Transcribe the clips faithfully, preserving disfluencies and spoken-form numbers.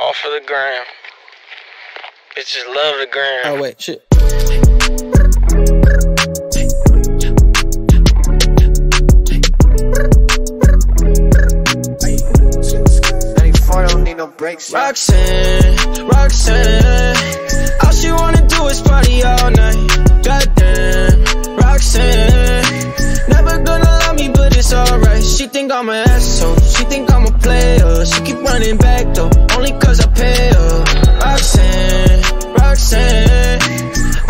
All for the gram. Bitches love the gram. Oh, wait, shit. ninety-four don't need no breaks. Roxanne, Roxanne. All she wanna do is party all night. Goddamn, Roxanne. Never gonna love me, but it's alright. She think I'm an asshole. She think I'm a player. She keep running back though, only cause I pay her. Roxanne, Roxanne.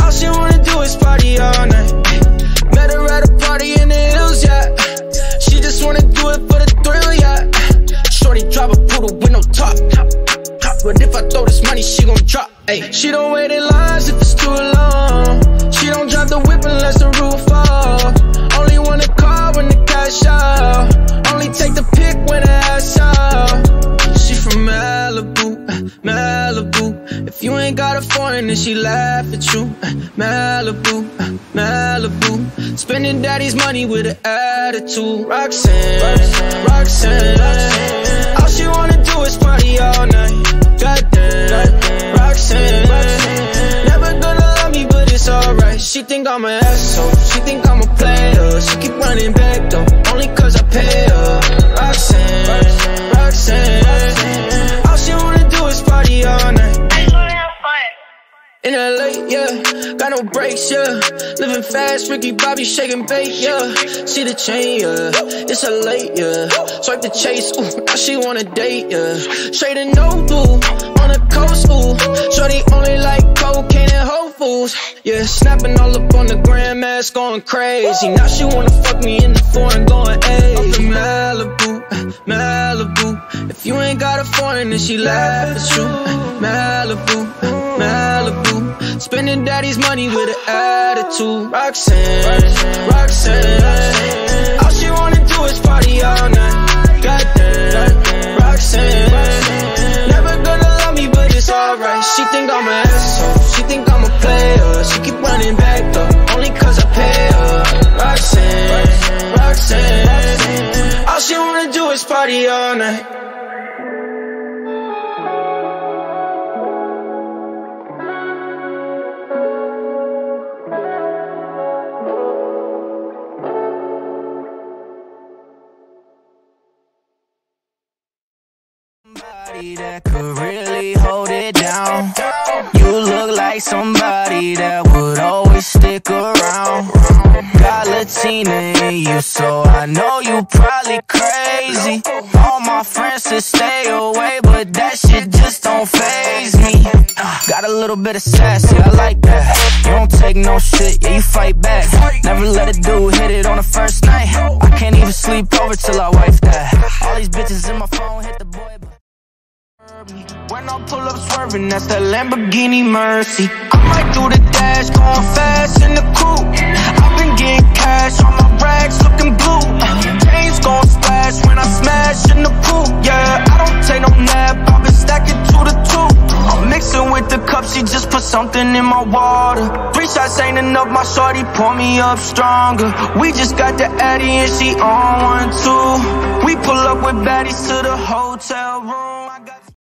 All she wanna do is party all night. Met her at a party in the hills, yeah. She just wanna do it for the thrill, yeah. Shorty drive a poodle with no top. But if I throw this money, she gon' drop. Ay. She don't wait in lines if it's too long. She don't drive the whip unless the roof falls. Only wanna call when the cash out. Only take the pick when the ass out. She from Malibu, Malibu. If you ain't got a foreign, then she laugh at you. Malibu, Malibu. Spending daddy's money with an attitude. Roxanne, Roxanne, Roxanne, Roxanne. All she wanna do is party all night. Goddamn, Roxanne, Roxanne. Never gonna love me, but it's alright. She think I'm an asshole. She think I'm a player. She keep running back though, only cause I pay her. Roxanne, Roxanne, Roxanne, Roxanne. All she wanna do is party all night. In L A, yeah, got no brakes, yeah. Living fast, Ricky Bobby shaking bait, yeah. See the chain, yeah, it's L A, yeah. Swipe the chase, ooh, now she wanna date, yeah. Straight to Nobu, on the coast, ooh. Shorty only like cocaine and Whole Foods. Yeah, snapping all up on the grandmas, going crazy. Now she wanna fuck me in the foreign, going hey. I'm from Malibu, Malibu. If you ain't got a foreign, then she laugh at you. Malibu, Malibu, spending daddy's money with an attitude. Roxanne, Roxanne, Roxanne, Roxanne. All she wanna do is party all night. Goddamn, Roxanne, Roxanne. Never gonna love me, but it's alright. She think I'm an asshole. She think I'm a player. She keep running back though, only cause I pay her. Roxanne, Roxanne, Roxanne. All she wanna do is party all night. That could really hold it down. You look like somebody that would always stick around. Got Latina in you, so I know you probably crazy. All my friends should stay away, but that shit just don't faze me. uh, Got a little bit of sass, yeah, I like that. You don't take no shit, yeah, you fight back. Never let a dude hit it on the first night. I can't even sleep over till I wipe that. All these bitches in my phone hit the boy. When I pull up swerving, that's the Lamborghini Mercy. I'm right through the dash, going fast in the coupe. I've been getting cash on my racks, looking blue. Chains gon' splash when I smash in the pool. Yeah, I don't take no nap, I've been stacking to the two. I'm mixing with the cup, she just put something in my water. Three shots ain't enough, my shorty pour me up stronger. We just got the Addy and she on one, two. We pull up with baddies to the hotel room.